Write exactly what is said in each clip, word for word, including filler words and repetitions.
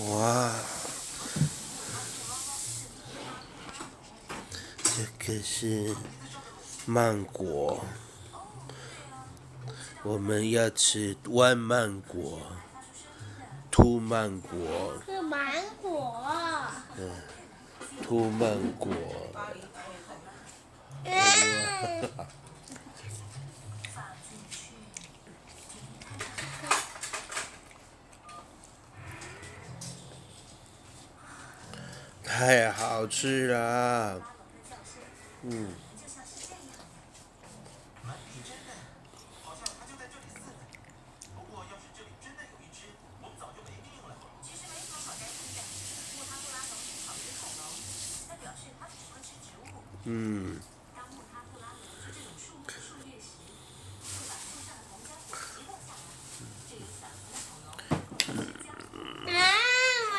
Wow.这个是曼果，我们要吃弯曼果、凸曼果。是芒果。嗯，凸曼果。嗯太好吃了，嗯，嗯，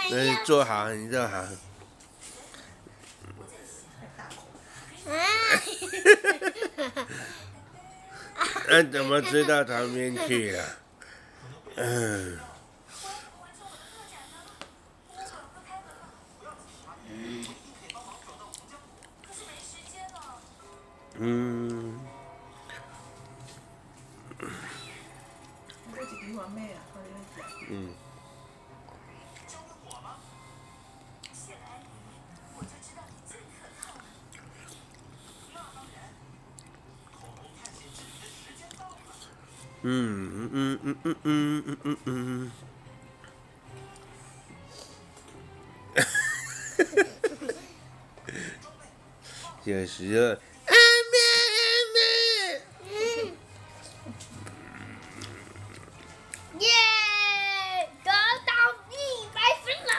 嗯，坐好，你坐好。那怎么吃到旁边去了？嗯，嗯，嗯。嗯嗯嗯嗯嗯嗯嗯嗯，有时候，阿妹阿妹，耶，得到一百分啦！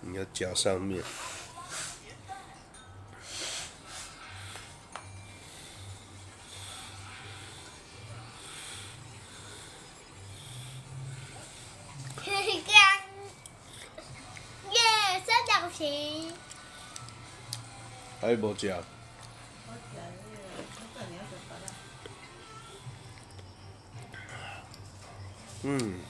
你要夹上面。还无食。嗯。